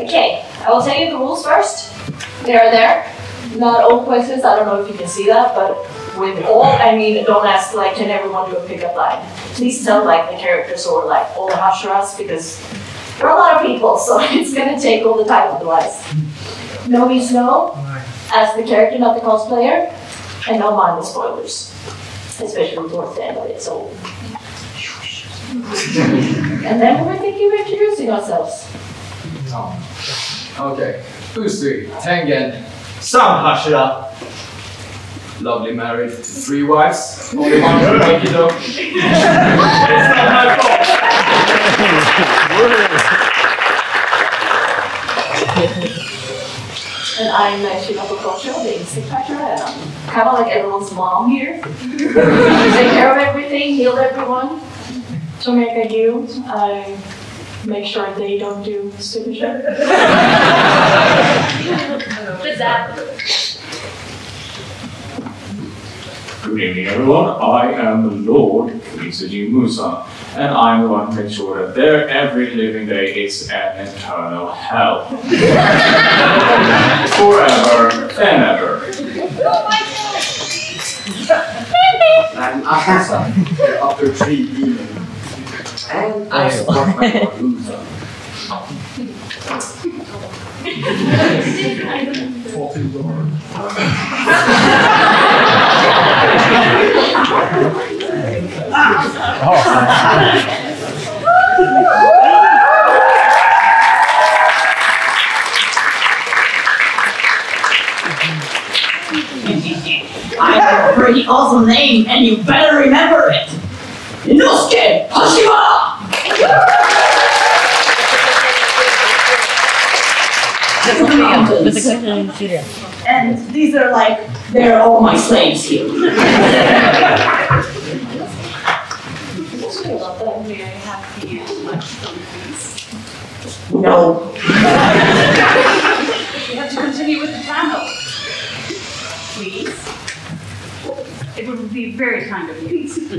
Okay, I will tell you the rules first. They are there. Not all questions, I don't know if you can see that, but with all, I mean, don't ask, like, can everyone do a pickup line? Please tell, like, the characters or, like, all the Hashiras, because there are a lot of people, so it's gonna take all the time otherwise. No means no, as the character, not the cosplayer, and no minor spoilers, especially towards the end of it, so. And then we're thinking of introducing ourselves. No. Okay, Uzui, Tengen, Sam Hashira. Lovely married to 3 wives. Only one to make it up. It's not my fault. And I'm Shinobu, the instinct factor. I'm kind of like everyone's mom here. Take care of everything, heal everyone. To make a you, I make sure they don't do stupid shit. Good evening, everyone. I am Lord Muzan, and I'm the one to make sure that their every living day is an eternal hell. Forever and ever. Oh my God! I'm Akaza, after 3 demons. And I support my Lord Muzan. I have a pretty awesome name, and you better remember it. Inosuke Hashima. And these are like, they're all my slaves here. No. We have to continue with the panel. Please. It would be very kind of you. Thank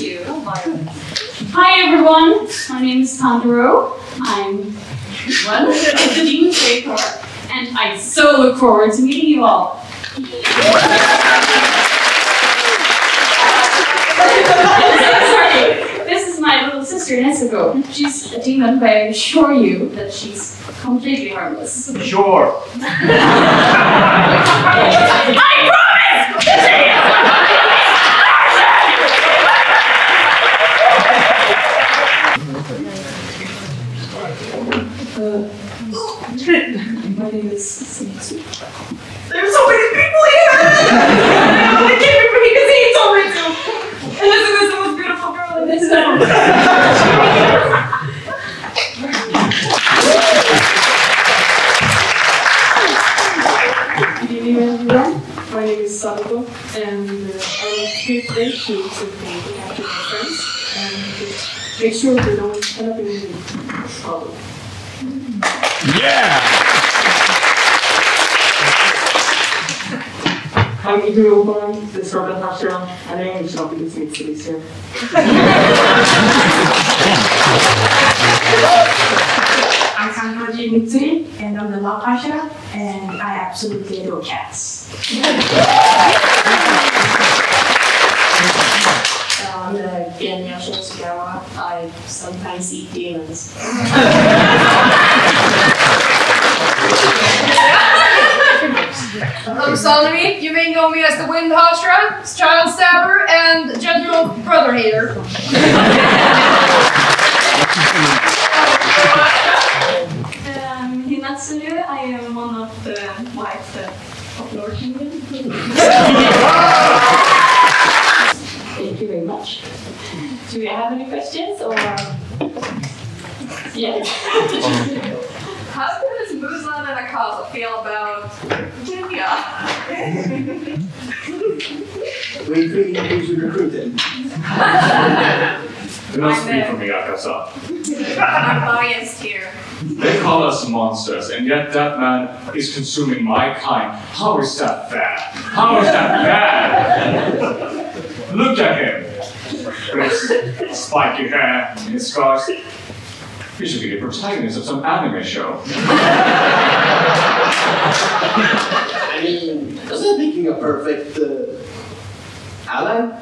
you. Hi everyone, my name is Tanjiro. I'm one of the Demon Slayer Corps, and I so look forward to meeting you all. Sorry, this is my little sister Nezuko. She's a demon, but I assure you that she's completely harmless. Sure. I promise! My name is Zenitsu. There's so many people here! I can't remember because he's already too! And this is the most beautiful girl in this town! Good evening, everyone. My name is Sabito, and I'm here today to inform the captain of my friends and make sure they don't end up in the problem. Yeah! I'm Obanai, the servant Hashira, and I am the shop because Mitsuri is here. I'm Kanhaji Mitsuri, and I'm the love Hashira, and I absolutely adore cats. I'm the Genya. I sometimes eat demons. I'm Sanemi. You may know me as the Wind Hashira, Child Stabber, and General Brother Hater. Hinatsuru. I am one of the wives of Lord Kingdom. Thank you very much. Do we have any questions or? Yes. How does Muzan and Akaza feel about Genya? We think we should recruit him. Do not speak for me, Akaza. I'm biased here. They call us monsters, and yet that man is consuming my kind. How is that bad? How is that bad? Look at him. With spiky hair and his scars. He should be the protagonist of some anime show. I mean, doesn't making a perfect ally?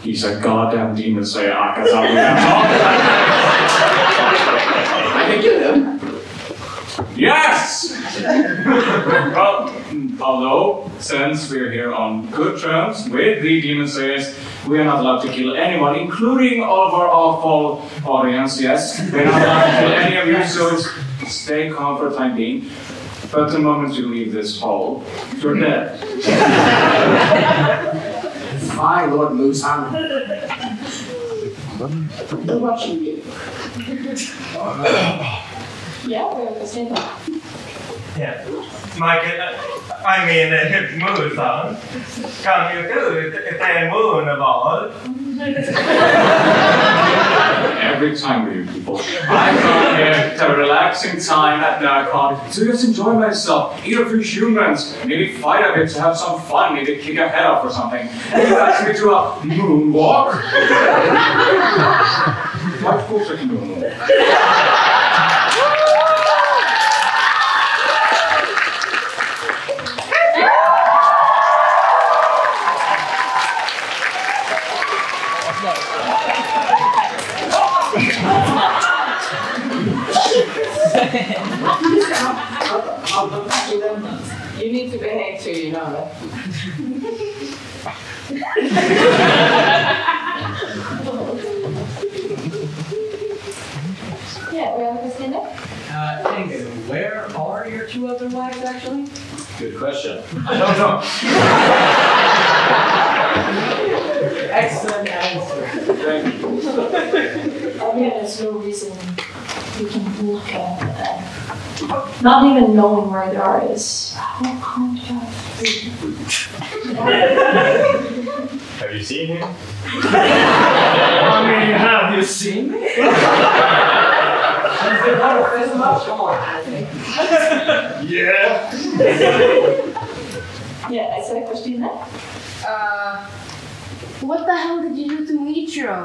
He's a goddamn demon slayer, Akaza. I can kill him. Yes! Well, although, since we're here on good terms with the demon slayers, we are not allowed to kill anyone, including all of our awful audience, yes? We're not allowed to kill any of you, so stay calm for the time being. But the moment you leave this hall, you're dead. My Lord Muzan. They're watching you. Yeah, we're listening. Yeah. If Muzan, can you do it? They're moon of all. Every time with you people. I come here to a relaxing time at Narcon to just enjoy myself, eat a few humans, maybe fight a bit to have some fun, maybe kick a head off or something. And you ask me to a moonwalk? What course I can do a moonwalk? You need to behave too, you know that. Yeah, we have to stand up. Tengen, where are your two other wives actually? Good question. I don't know. Excellent answer. Thank you. I mean, there's no reason you can look at that. Not even knowing where they are is how can't you have you seen him? I mean, have you seen me? Yeah. Yeah, I said a question there. What the hell did you do to Muichiro?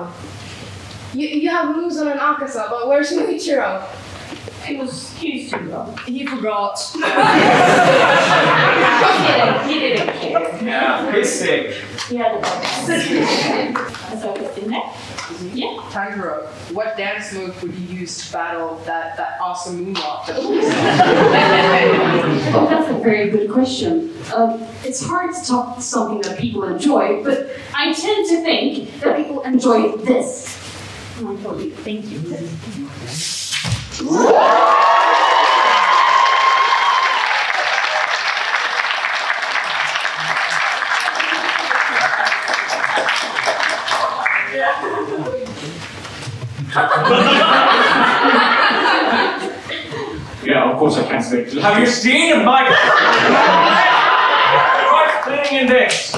You have Muzan and Akaza, but where's Muichiro? He was too wrong. He forgot. He didn't care. Yeah, he's sick. Yeah, yeah. Tanjiro, what dance move would you use to battle that awesome moonwalk? That's a very good question. It's hard to talk something that people enjoy, but I tend to think that people enjoy this. Oh, I told you. Thank you. Yeah, of course I can't speak. Have you seen my what's playing in this?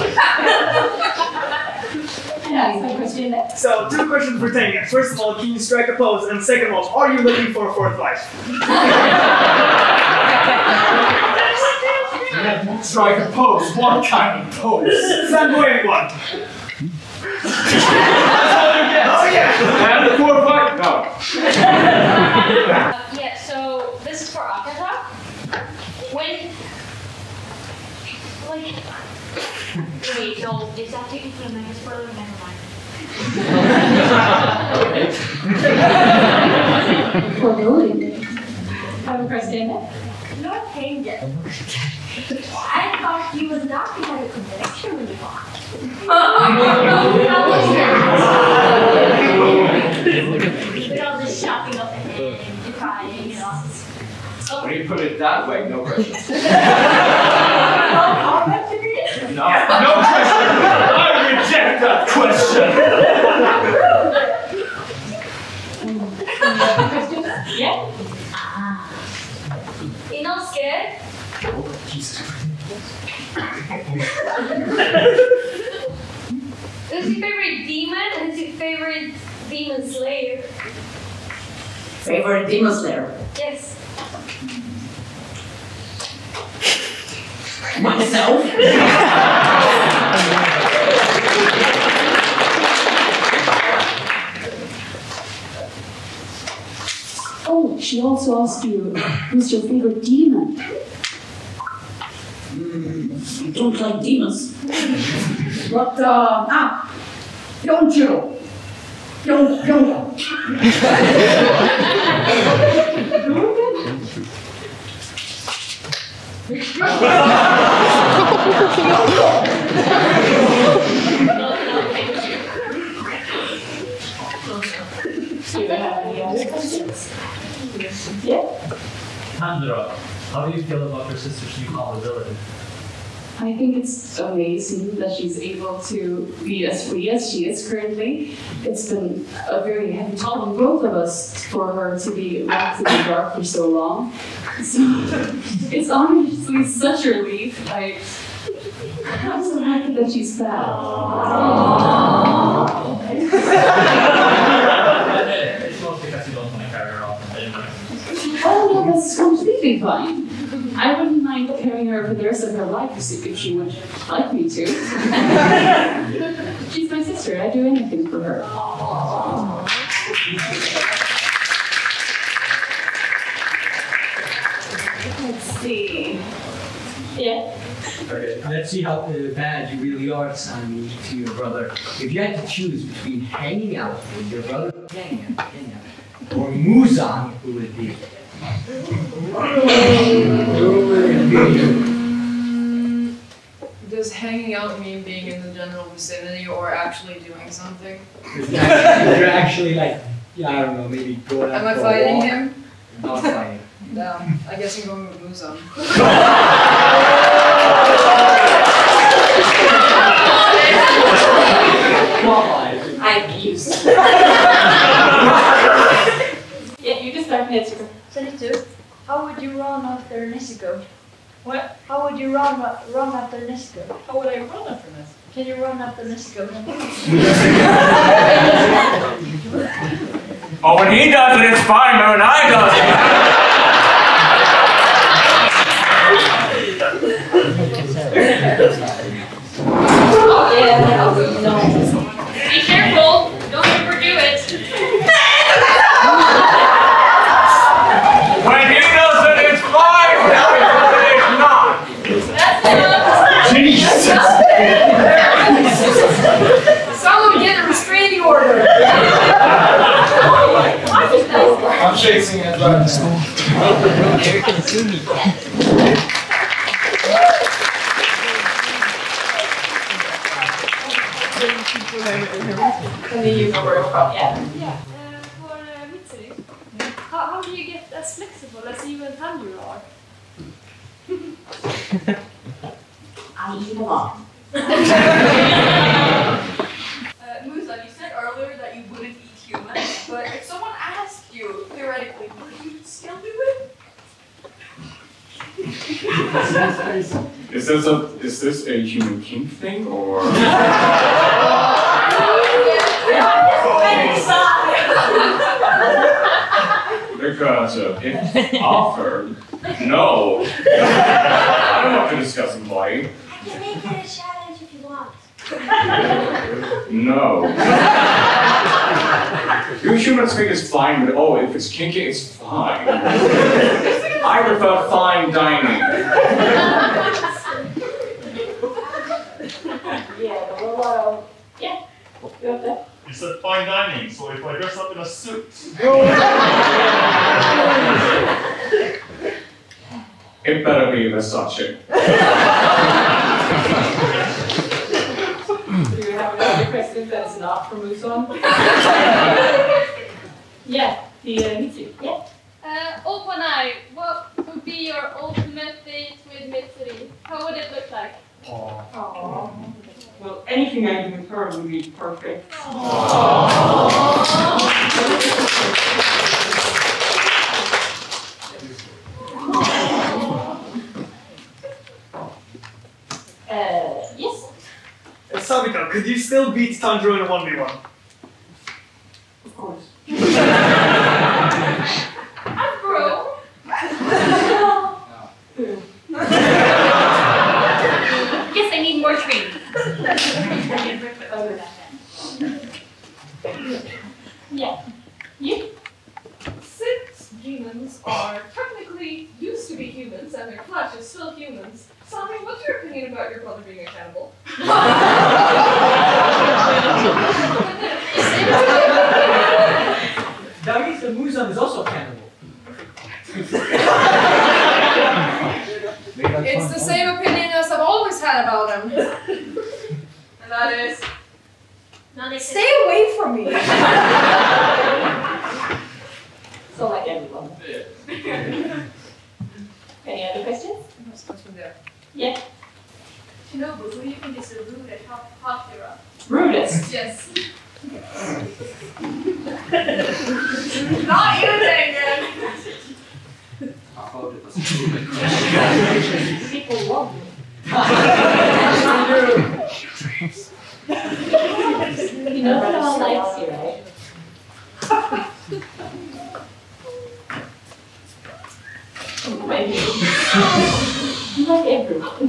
So, two questions for Tengen. First of all, can you strike a pose? And second of all, are you looking for a fourth wife? Strike a pose? What kind of pose? Flamboyant one. That's all you get. Oh yeah! And the fourth wife? No. Yeah, so this is for Akaza. Wait, no, is that taken from the next brother? Never mind. Have a question? No, Tengen. I thought you would not be having a connection with you. How was that? They're all just shopping up and defying, you know. Oh. When you put it that way, no question. No. No question. I reject that question. Yeah? Inosuke? Oh, Jesus. Who's your favorite demon and who's your favorite demon slayer? favorite Demon Slayer? Yes. Myself? Oh, she also asked you, who's your favorite demon? I don't like demons. But, don't you? Don't. Do you have any other questions? Yeah? Tanjiro, how do you feel about your sister's new ability? I think it's amazing that she's able to be as free as she is currently. It's been a very heavy toll on both of us for her to be locked in the dark for so long. So it's honestly such a relief. I'm so happy that she's back. It's mostly because you don't want to carry her off. Oh no, that's completely fine. I wouldn't mind carrying her for the rest of her life if she would like me to. She's my sister. I'd do anything for her. Aww. Let's see. Yeah. Okay. Let's see how bad you really are, Sanemi, to your brother. If you had to choose between hanging out with your brother Genya, or Muzan, who would it be? Does hanging out mean being in the general vicinity or actually doing something? You're actually like, yeah, I don't know, maybe go out. Am I fighting him? Not fighting. No, I guess I'm going with Muzan. I used to. Yeah, you just start Nezuko. Zenitsu, how would you run after Nezuko? What? How would you run after Nezuko? How would I run after Nezuko? Can you run after Nezuko? Oh, when he does it, it's fine, but when I does it... Oh yeah, that would be nice. Be careful, don't overdo it. Someone get a restraining order! I'm chasing it right now. Eric can sue me. For Mitsuri, how do you get as flexible as you and Tanjiro are? I eat a lot. Muzan, you said earlier that you wouldn't eat humans, but if someone asked you, theoretically, would you still do it? Is this a human kink thing, or...? Because if offered, no. I don't want to discuss lying. I can make it a challenge if you want. No. Your human thing is fine, but oh, if it's kinky, it's fine. I prefer fine dining. Yeah, well, yeah. You have that? You said fine dining, so if I dress up in a suit... It better be Versace. Do you have another question that is not from Muzan? Yeah, Mitsuri. Yeah. Obanai, what would be your ultimate date with Mitsuri? How would it look like? Aww. Well, anything I do with her would be perfect. Yes? Sabito, could you still beat Tanjiro in a 1v1? Of course. humans are technically used to be humans, and their flesh is still humans. Sami, what's your opinion about your brother being a cannibal? That means that Muzan is also a cannibal. It's the same opinion as I've always had about him. And that is... Stay away from me! So like everyone. Any other questions? No question there. Yeah. Shinobu, who do you think is the rudest hot hero? Rudest? Yes. Not you, Tengen! I thought it was a stupid question. People love me. You know that all likes you, right? You like everyone.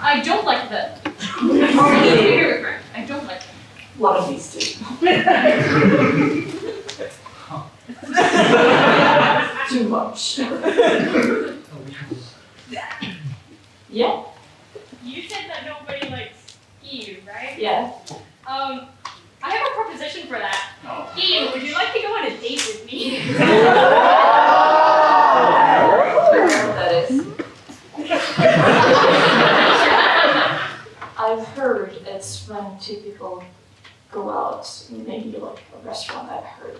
I don't like them. I don't like them. A lot of these two. Too much. Yeah? You said that nobody likes Giyu, right? Yeah. I have a proposition for that. Oh. Giyu, would you like to go on a date with me? That is. I've heard it's when two people go out, maybe like a restaurant. I've heard.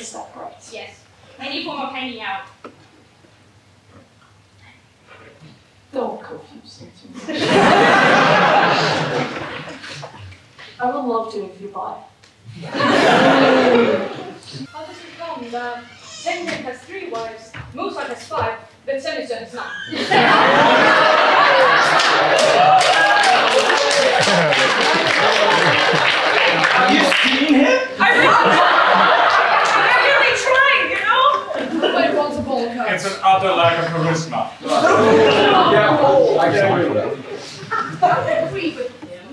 Is that correct? Yes. Any form of hanging out. Don't confuse me too much. I would love to if you buy. How does it come that Tengen has 3 wives, Muzan has 5, but Zenitsu has 9? Have you seen him? I'm really trying, you know? But it wants a bowl cut. It's an utter lack of charisma. Yeah, oh, I can't do that. I agree with him.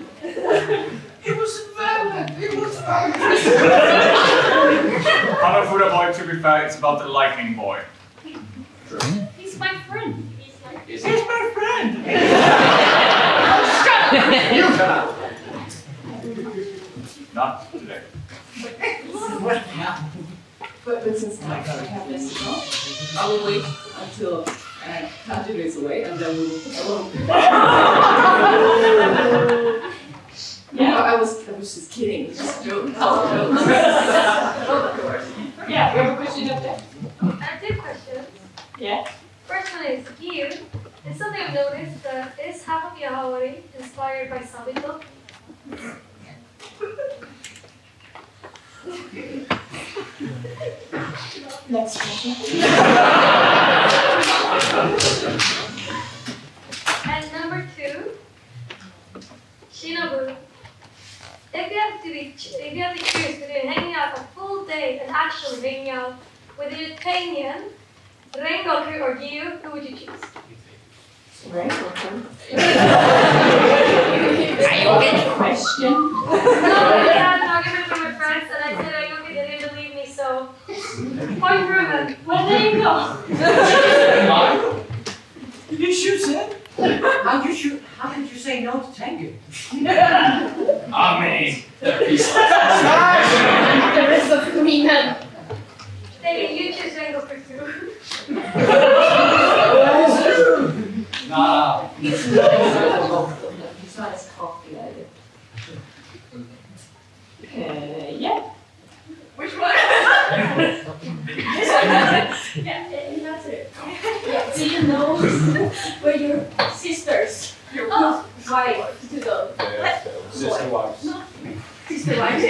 It was valid! It was valid! Hanafuda boy, to be fair, it's about the lightning boy. True. He's my friend. He's my friend! Shut up! Not today. What happened? But since I gotta have this now, I will wait until Tanjiro is away and then we will put alone. Yeah, no, I was just kidding. Just joking. Yeah, we have a question up there. I have 2 questions. Yeah. First one is, Giyu, is something I've noticed that is half of Yaoi inspired by Sabito? Next question. And number 2, Shinobu. If you have the choice between hanging out a full day and actually hanging out with either Tengen, Rengoku, or Giyu, who would you choose? Rengoku. I don't get the question. No, I had an argument with my friends, and I said Rengoku didn't believe me, so point proven. Well, there you go. Did you shoot him? How could you say no to Tengen? I mean, there is a free man. David, you choose Rengoku too. Nah. He's not as cocky either. Yeah. Which one? Yeah, and that's it. Yeah. Do you know where your sisters, your wife, to go? Sister wives. No. Sister wives.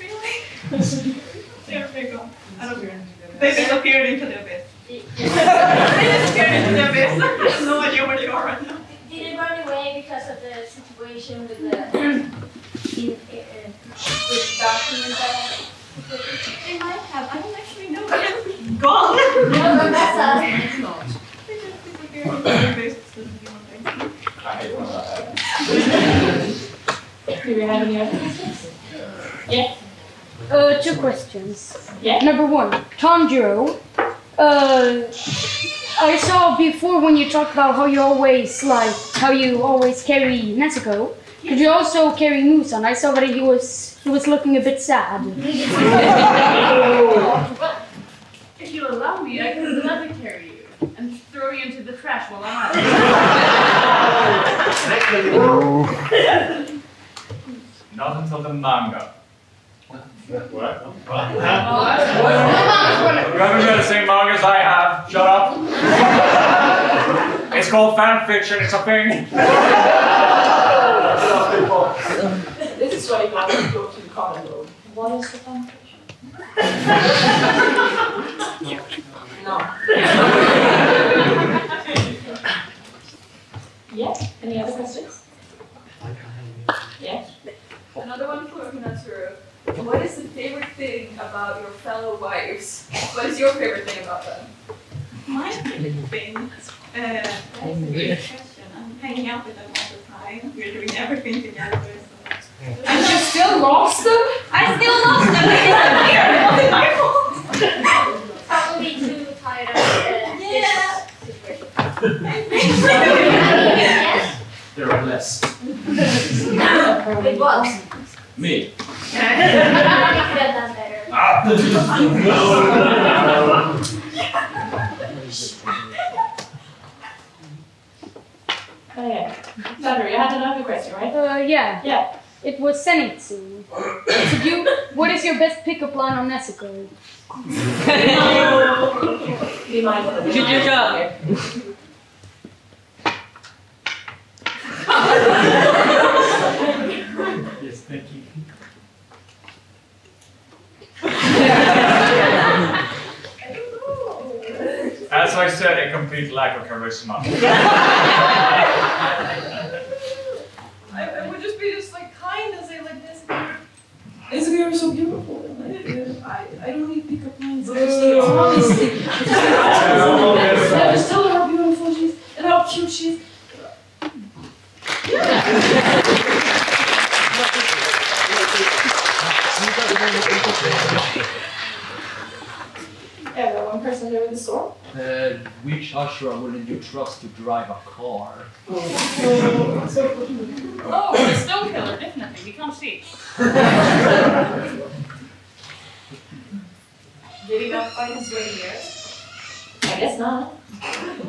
Really? They're big on. I don't care. They disappeared into the abyss. I have no idea where they are right now. Did they run away because of the situation with the documents that they might have? I don't actually know. Gone. No, that's us. Not. They just disappeared into the abyss. Do we have any other questions? Yeah. Two questions. Yeah. Number one, Tanjiro. I saw before when you talked about how you always carry Nezuko. Could you also carry Muzan? I saw that he was looking a bit sad. Well, if you allow me, I could leather carry you and throw you into the trash while I'm out. Not until the manga. What? What? You haven't read the same manga as I have. Shut up. It's called fan fiction. It's a thing. This is why you have to go to the common road. What is the fan fiction? No. Yeah. Any other questions? Yeah. Another one for Hinatsuru. What is the favorite thing about your fellow wives? What is your favorite thing about them? My favorite thing? That's a good question. I'm hanging out with them all the time. We're doing everything together. So. And you still lost them? I still lost them because they're not my fault. Probably too tired of the situation. There are less. It was. Me. Okay. Sandra, you had another question, right? Yeah. Yeah. It was Zenitsu. What is your best pickup line on Nezuko? Be mindful. Did you job? Yes, thank you. As I said, a complete lack of charisma. I would just be like kind and say like this. It's like you're so beautiful. Like, I don't need pickup lines. I just need honesty. I just tell her how beautiful she is and how cute she is. Yeah, the one person here with the sword? Which Ashura wouldn't you trust to drive a car? Oh, the stone killer, definitely. We can't see. Did he not find his way here? I guess not.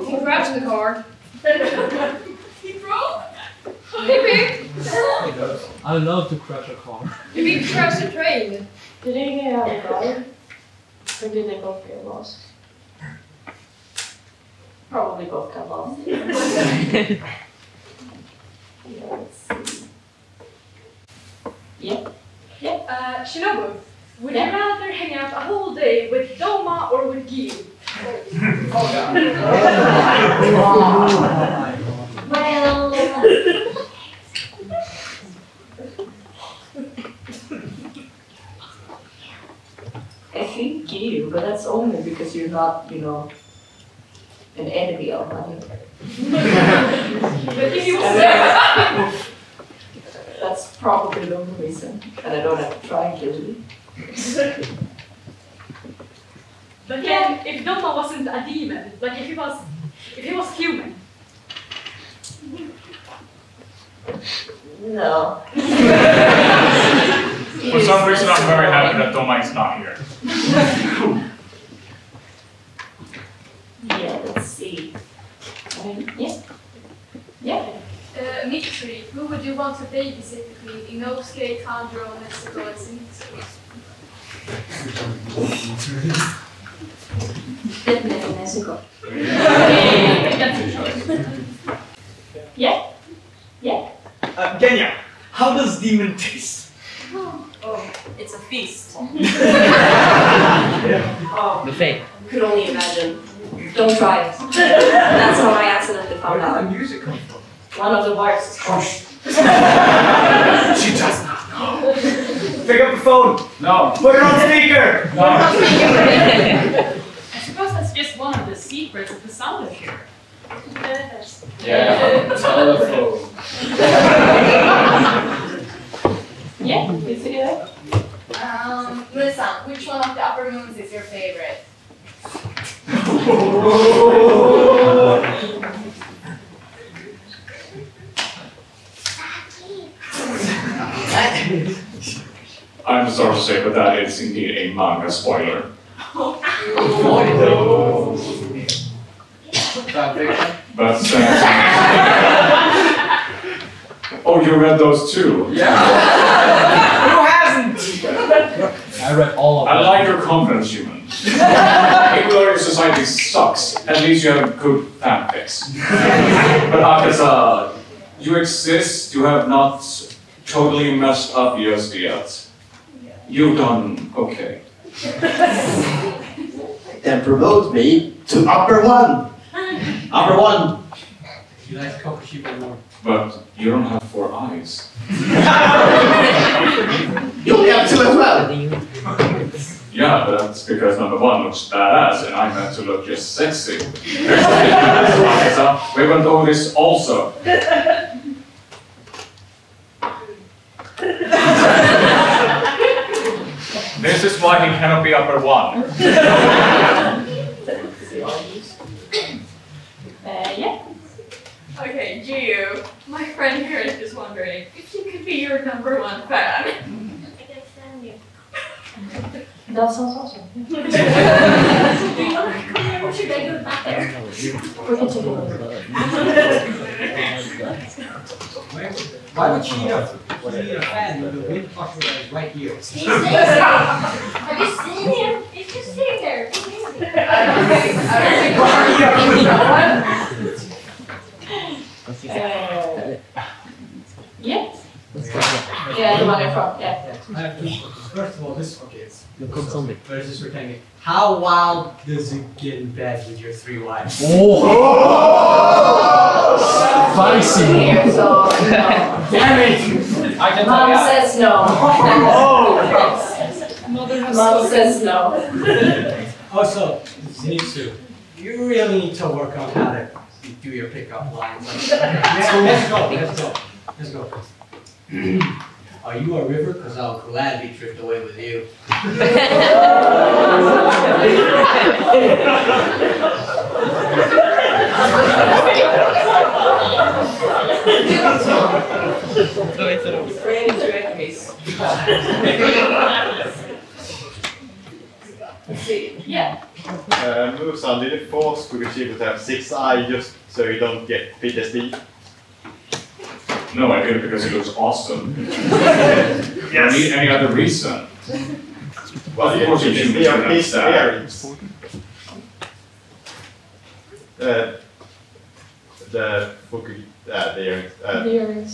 He crashed the car. He broke? Maybe. He does. I love to crash a car. Maybe he crashed a train. Did he have a car? Or did they both get lost? Probably both got lost. Yeah. Yeah. Shinobu, would you rather hang out a whole day with Doma or with Giyu? Oh God. Well. I think Giyu, but that's only because you're not, you know, an enemy of mine. But if you say that's probably the only reason, and I don't have to try and kill you. But yeah, if Doma wasn't a demon, like if he was human. No. For some reason, I'm very happy that Doma is not here. Yeah, let's see. Yeah. Mitsuri, who would you want to babysit between Inosuke, Tanjiro, Nezuko, and Zenitsu? Definitely Nezuko. That's a choice. Yeah? Yeah? Genya, how does demon taste? Oh, it's a feast. Oh, buffet. Could only imagine. Don't try it. That's how I accidentally found out. Where did the music come from? One of the bars. Hush. She does not know. Pick up the phone. No. Put it on speaker. No. I suppose that's just one of the secrets of the sound of here. Yeah. Telephone. Yeah, is it? Muzan, which one of the upper moons is your favorite? I'm sorry to say, but that is indeed a manga spoiler. That's oh, you read those too? Yeah. Who hasn't? I read all of them. I like your confidence, human. Even though your society sucks, at least you have good fanfics. But Akaza, you exist, you have not totally messed up ESD yet. You've done okay. Then promote me to upper one! Upper one! You like Kokushiba more. But you don't have four eyes. You only have two as well! Yeah, but that's because number one looks badass and I meant to look just sexy. We went over this also. This is why he cannot be upper one. Yeah. Okay, Giyu, my friend here is just wondering if you could be your number one fan. I can stand you. That sounds awesome. Should I go back there? We can take a look. Why would she be a fan of the Wind Hashira right here? He's sitting there. Have you seen him? He's just sitting there. He's sitting there. Yes? Yeah, the one from, yeah. First of all, this one is versus rectangle. How wild does it get in bed with your three wives? Oh! Spicy! So, no. Damn it! I can Mom says no. Oh! Mom says no. Also, Zenitsu, you really need to work on how to do your pickup lines. Let's go. Are you a river? Because I'll gladly drift away with you. Yeah. Muzan, did you force Kukushiba to have 6 eyes just so you don't get PTSD? No, I did it because it looks awesome. Yes. Any other reason? Well, of course, you should be on his parents. The earrings.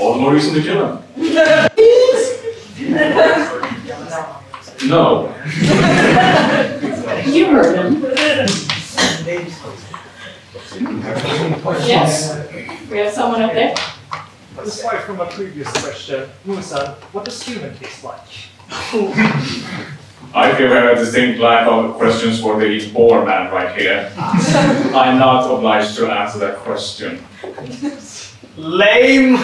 All the more reason to kill him. No. You heard him. Yes. We have someone up there. Aside from a previous question, Muzan, what does human taste like? I feel we have a distinct lack of questions for the poor man right here. I'm not obliged to answer that question. Lame!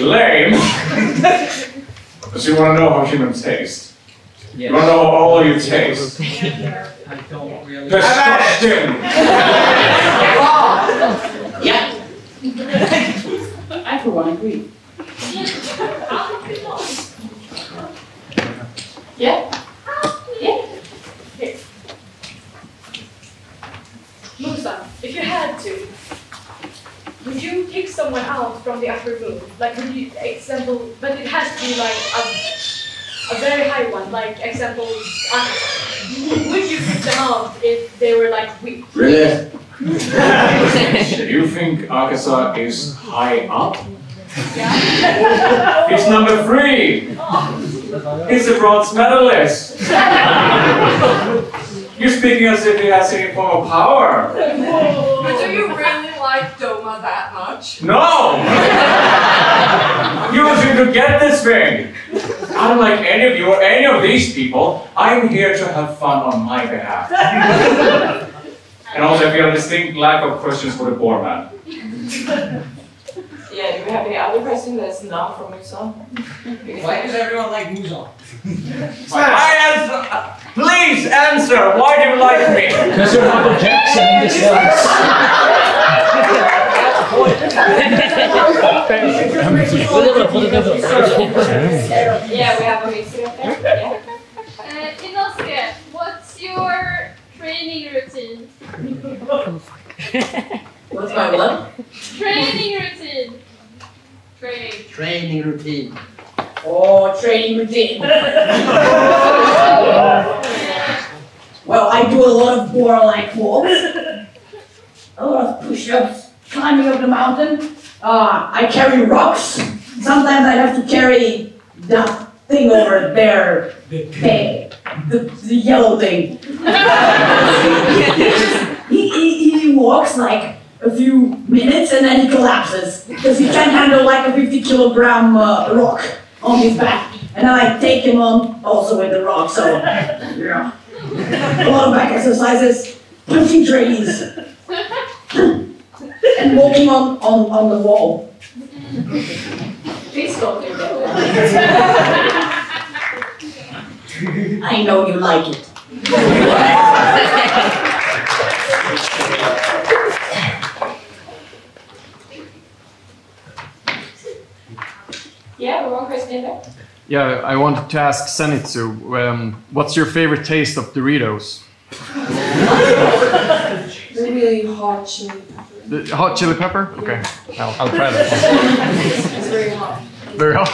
Lame? But you want to know how human taste? Yes. You want to know all of your taste? I don't really... Disgusting! Yeah. I for one agree. Yeah? Yeah? Here. Muzan, if you had to, would you pick someone out from the upper moon? Like, would you, example, but it has to be like a... A very high one, like example, would you pick them out if they were like weak? Really? Do you think Akaza is high up? Yeah. It's number 3! Oh. It's a bronze medalist! You're speaking as if he has any form of power! Whoa. But do you really like Doma that much? No! You wish you could get this thing! I don't like any of you or any of these people. I'm here to have fun on my behalf. And also, I feel a distinct lack of questions for the poor man. Yeah, do we have any other question that's not from Muzan? Why does everyone like Muzan? Please answer! Why do you like me? Because you're Michael Jackson in this house. Yeah, we have a mixture up there. Yeah. Inosuke, what's your training routine? Oh, fuck. What's my what? Training routine. Training routine. Oh, training routine. Well, I do a lot of warlike walks, a lot of push-ups, climbing up the mountain. I carry rocks. Sometimes I have to carry that thing over there, the yellow thing. he walks like a few minutes and then he collapses because he can't handle like a 50-kilogram rock on his back. And I take him on also with the rock. So yeah, a lot of back exercises, punching trees. And walking on the wall. Please don't do that. I know you like it. Yeah, one question there. Yeah, I wanted to ask Zenitsu, what's your favorite taste of Doritos? They're really hot chili. The hot chili pepper? Okay, I'll try that. It's very hot. Very hot?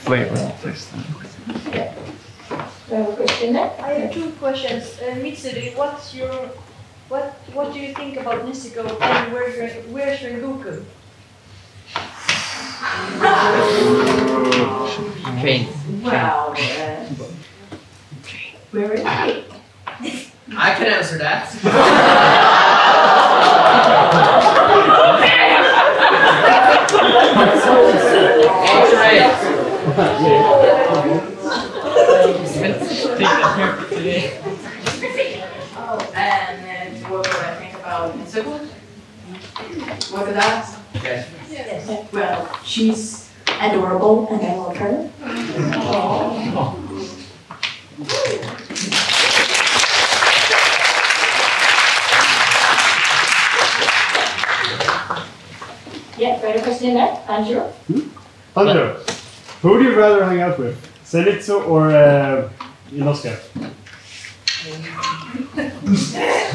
Flavor, taste. I have two questions. Mitsuri, what do you think about Nezuko and where's your Goku? Train. Wow. Where is he? I can answer that. Oh, and what do I think about Nezuko? What did I ask? Yes. Well, she's adorable and I love her. Oh. Yeah, better question there, Tanjiro. Tanjiro, who would you rather hang out with? Zenitsu or Inosuke?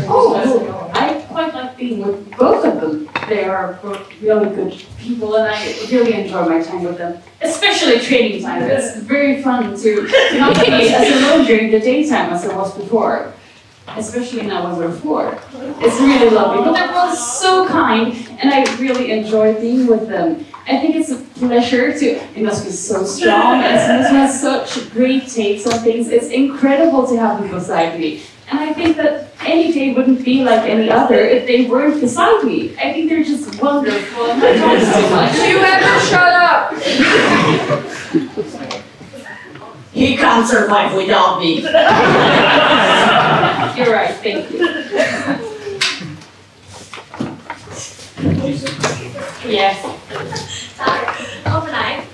Oh, I quite like being with both of them. They are both really good people and I really enjoy my time with them. Especially training time. It's very fun to not be as alone during the daytime as I was before. Especially now when we're four. It's really lovely, but they're both so kind, and I really enjoy being with them. I think it's a pleasure to, Inosuke is so strong, and Inosuke has such great takes on things. It's incredible to have them beside me. And I think that any day wouldn't be like any other if they weren't beside me. I think they're just wonderful, and I talk so much. You ever shut up! He can't survive without me. You're right, thank you. Yes. Obanai,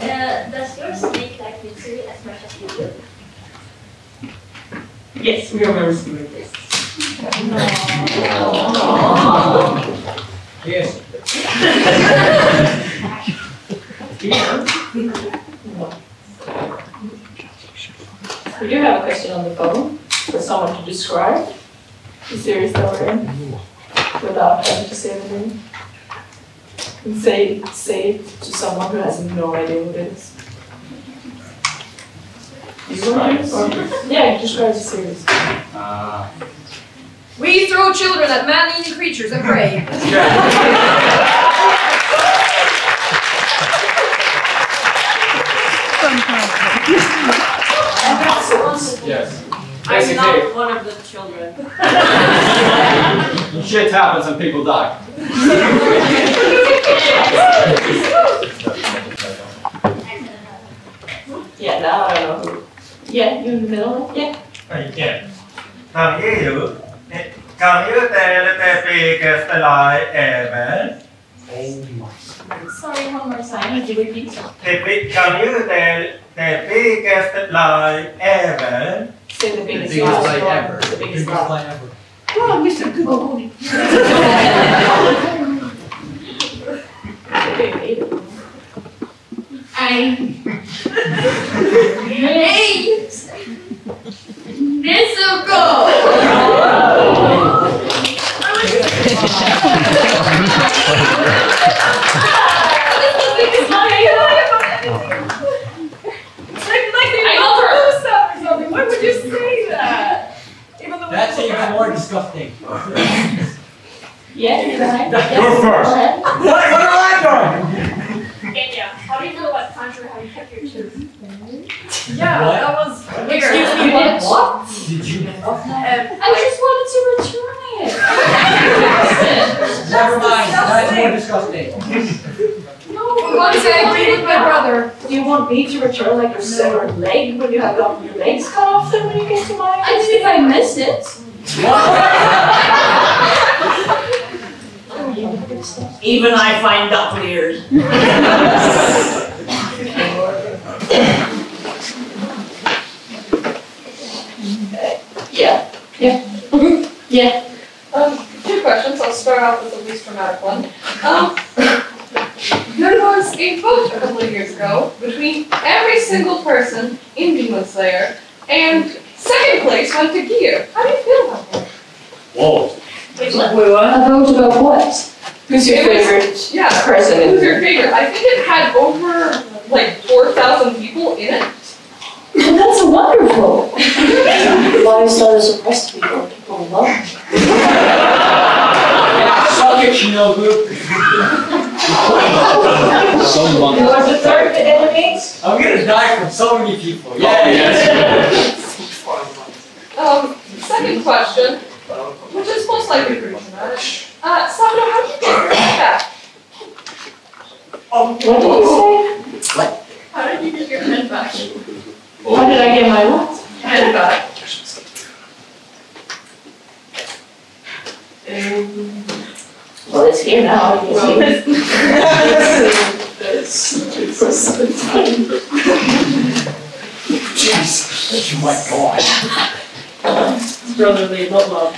does your snake like Mitsuri as much as you do? Yes, we are very similar. Yes. We do have a question on the phone for someone to describe the series that we're in without having to say anything. And say it to someone who has no idea what it is. Yeah, describe the series. We throw children at man-eating creatures and pray. Yes. I'm not one of the children. Shit happens and people die. Yeah, Yeah, now I don't know who. Yeah, you in the middle? Yeah. Oh, you can. Have you? Can you tell the biggest lie ever? Sorry, one more time. Would you repeat? Can you tell the biggest lie ever? Say the biggest lie ever. The biggest lie ever. Oh, Mr. Google. Hey! Nezuko! That's even more disgusting. Yeah, you're right. Go first. What am I doing? Genya, how do you feel about Tanjiro having kept your tooth? Yeah, what? That was weird. Excuse me, what? Did you? I just wanted to return it. Never mind, that's more disgusting. No, once I agreed with my brother. Do you want me to return like your severed leg when you have gotten your legs cut off then when you get to mine? I think I missed it. Even I find out weird. Yeah. Yeah. Yeah. 2 questions. I'll start off with the least dramatic one. There was a vote a couple of years ago between every single person in Demon Slayer, and 2nd place went to Giyu. How do you feel about that? Whoa. Wait, what? A vote about what? Who's your favorite person? Who's your favorite? I think it had over like 4,000 people in it. Well, that's wonderful. Why started to suppress people? People love Suck it, Shinobu. Someone. You want to serve the enemies? I'm gonna die from so many people. Yeah, yes. 2nd question, which is most likely pretty dramatic. Sabito, how do you get back? What did you say? What? How did you get your head back? How did I get my what? Head back. Well, it's here now. Jesus, oh my God. It's brotherly, not love.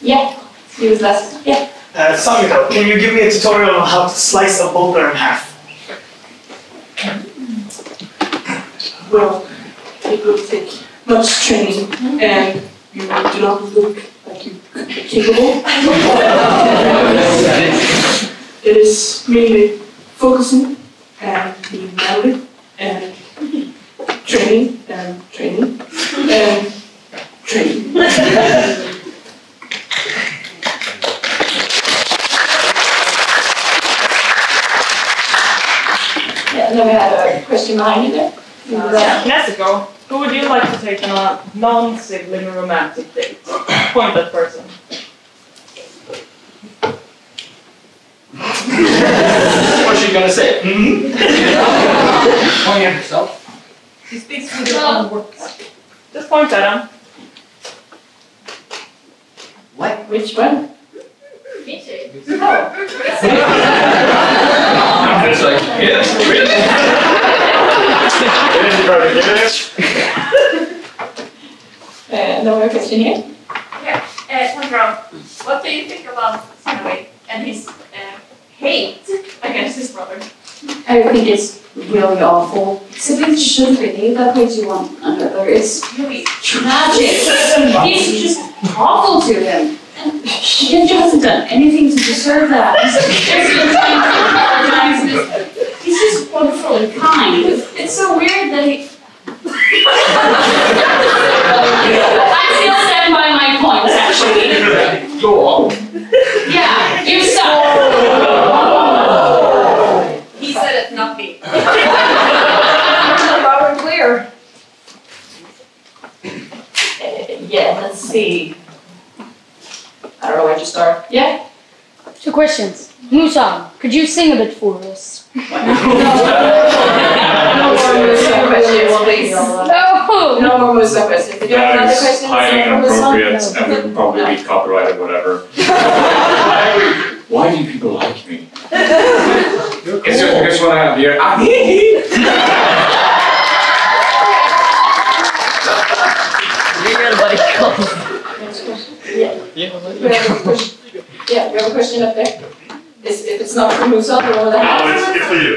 Yeah, he was last. Yeah. Sabito, can you give me a tutorial on how to slice a boulder in half? Well, it will take much training, and you do not look like you could be capable. It is mainly focusing and being motivated and training and training and training. Yeah, and then we had a question behind you there. Nezuko, who would you like to take on a non-sibling romantic date? Point that person. What's she gonna say? Mm-hmm. Point at herself. She speaks to the own words. Just point at him. What? Which one? Mitsuri. Oh. I'm just like, yeah, really? Another question here? Yeah. Tanjiro, what do you think about Sanemi and his hate against his brother? I think it's really awful. Siblings shouldn't behave that way to one another. It's really tragic. He's just awful to him. And Genya hasn't done anything to deserve that. He's just wonderful and kind. It's so weird that he... I still stand by my points, actually. Go on. Yeah, you suck. He said it, not me. Loud and clear. Yeah, let's see. I don't know where to start. Yeah? 2 questions. Muzan. Could you sing a bit for us? No. No more Muzan questions. If you have another question, highly inappropriate, and we would probably be copyrighted, whatever. Why do people like me? Cool. It's just because when I have the Yeah, we have a question up there. If it's not for Muzan, we want to have it. No, it's for you.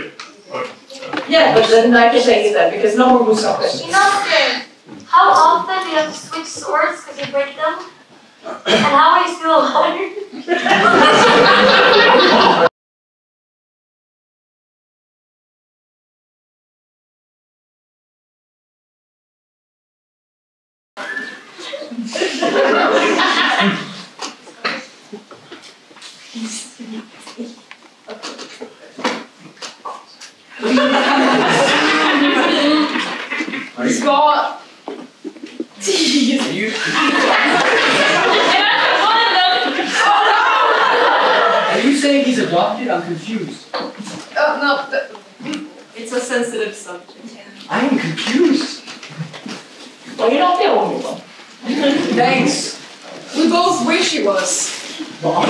Yeah, but then I can take that because no more Muzan questions. Inosuke, how often do you have to switch swords because you break them? And how are you still alive? I'm confused. Oh, no. It's a sensitive subject. I am confused. Well, you're not the only one. Thanks. We both wish he was. Wow.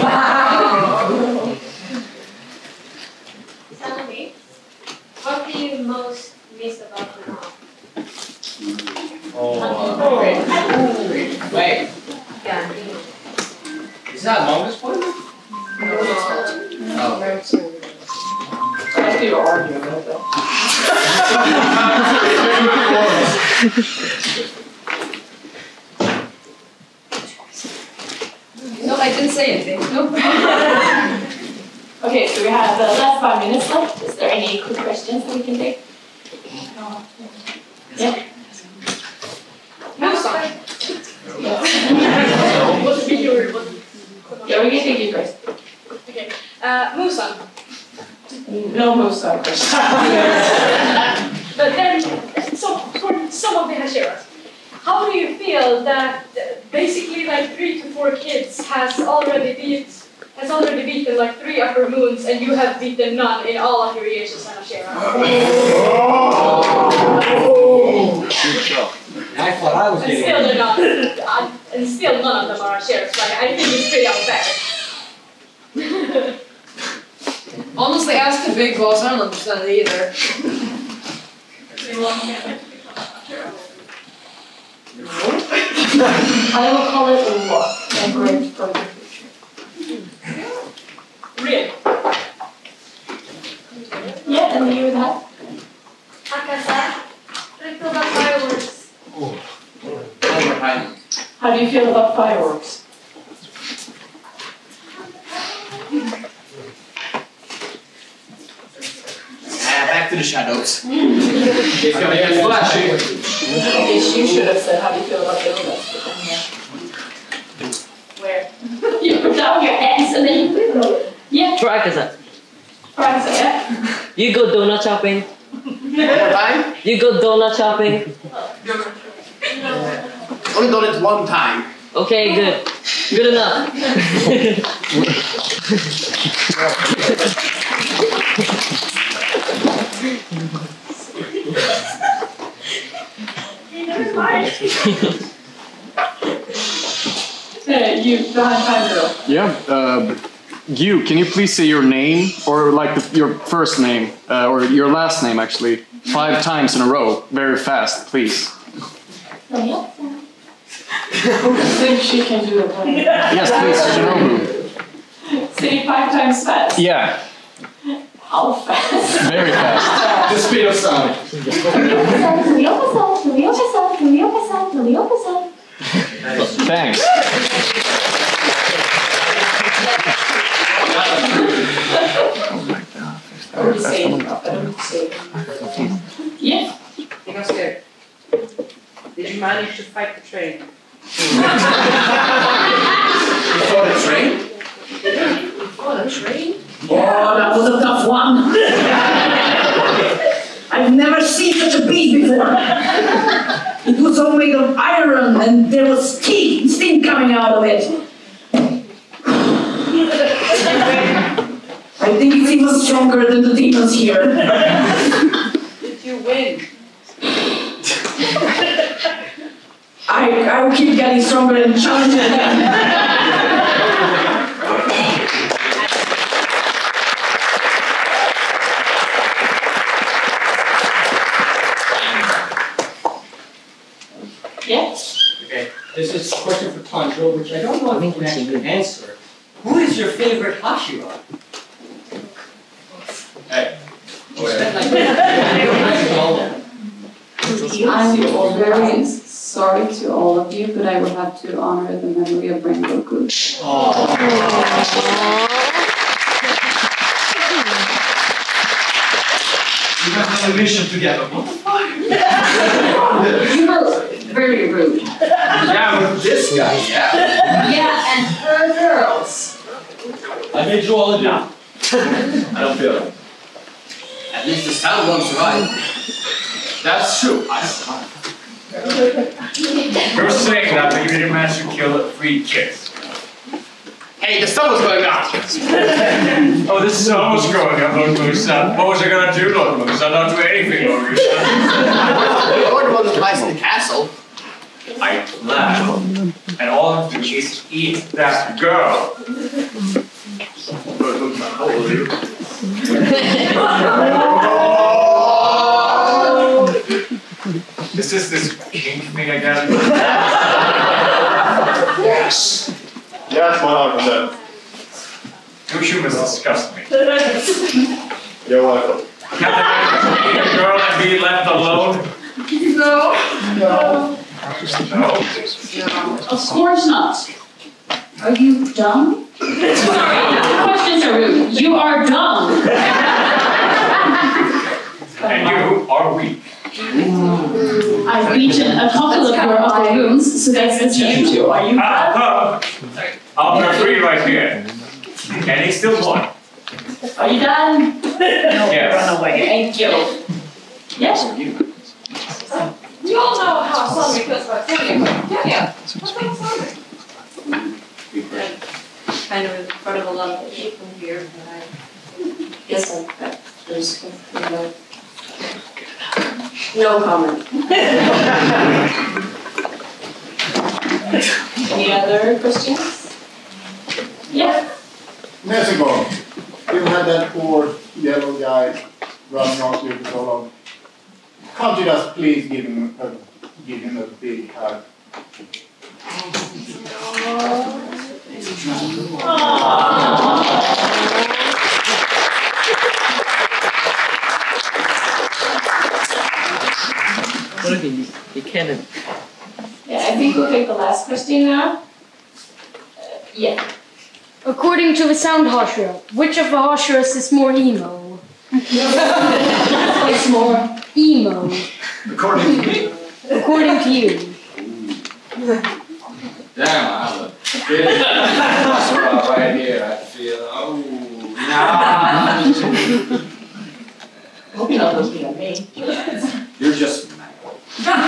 Sanemi, what do you most miss about your mom? Wait. Yeah. Is that longest point? No, I didn't say anything. No. Okay, so we have the last 5 minutes left. Is there any quick questions that we can take? No. Yeah. Muzan. What be your? Yeah, we can take you first. Okay. Muzan. No Muzan questions. But then, for some of the Hashiras, how do you feel that basically like 3 to 4 kids has already beaten like 3 upper moons, and you have beaten none in all of your Yeshas and Hashiras? Oh! I thought I was getting and still none of them are Hashiras. Like, I think it's pretty unfair. Honestly, ask the big boss. I don't understand it either. I will call it a walk engraved from the future. Really? Yeah, and you would have? Akaza, I feel about fireworks. How do you feel about fireworks? Back to the shadows. It's going to get flashy. I guess you should have said, how do you feel about doing that? Where? You put down your hands and then you put yeah. For Akaza, yeah? You go donut shopping. One more time? You go donut shopping. Only donuts one time. Okay, good. Good enough. You don't have time, girl. Yeah. Giyu, can you please say your name, or like your first name, or your last name actually, 5 times in a row, very fast, please. I think she can do it. Yes, please, Shinobu. Say 5 times fast. Yeah. How fast? Very fast. The speed of sound. Thanks. Oh my god. I would say yeah. Inosuke, did you manage to fight the train? You fought a train? You fought a train? Oh, that was a tough one! I've never seen such a beast before! It was all made of iron and there was steam coming out of it! I I think it's even stronger than the demons here. Did you win? I will keep getting stronger and challenging them. This is a question for Tanjiro, which I don't know if you can actually answer. Who is your favorite Hashira? Hey. Oh, yeah. I'm very sorry to all of you, but I will have to honor the memory of Rainbow Goku. You have an mission together. What the fuck? You were very rude. Yeah, with this guy. Yeah. Yeah, and her girls. I made you all a job. I don't feel it. At least the sound won't survive. That's true. I survived. You're saying that, but you didn't manage to kill three kids. Hey, the sun was going up. Oh, the sun was going up, Logusa. What was I gonna do, Logusa? Not do anything, Logusa. You're the one that lies in the castle. I laugh, and all I have to do is eat that girl. This is this kink thing again. Yes. Yes, 100%. Two humans disgust me. You're welcome. Can I eat a girl and be left alone? No. No. No. Of course not. Are you dumb? Sorry, questions are rude. You are dumb. And you are weak. I've beaten a couple of your other rooms, so that's you two. Are you bad? I'll be free right here. And he's still born. Are you done? No, yes. Run away. Thank you. Yes? You all know how Sanemi feels about Sanemi. Yeah. What's wrong with Sanemi? Kind of in front of a lot of people here, but I guess there's no comment. Any other questions? Yeah. Nezuko, you had that poor yellow guy running off you for so long. Can't you just please give him a big hug? What do you mean? You can't. Yeah, I think we'll take the last question now. Yeah. According to the sound Hashira, which of the Hashiras is more emo? It's more emo. According to me? According to you. Damn, I have a bit of a right here. I feel, oh, nah. Hope you're not looking at me. You're just mad. Nah.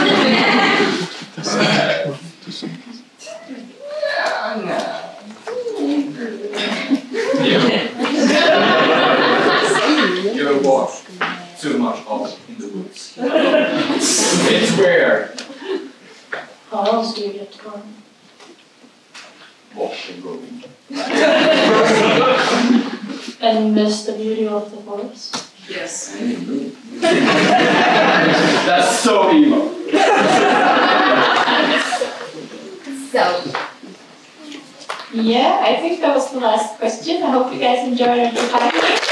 You. You're washed too much off. It's weird. How else do you get gone? Walk and go. And miss the beauty of the forest? Yes. That's so evil. So, yeah, I think that was the last question. I hope you guys enjoyed our time.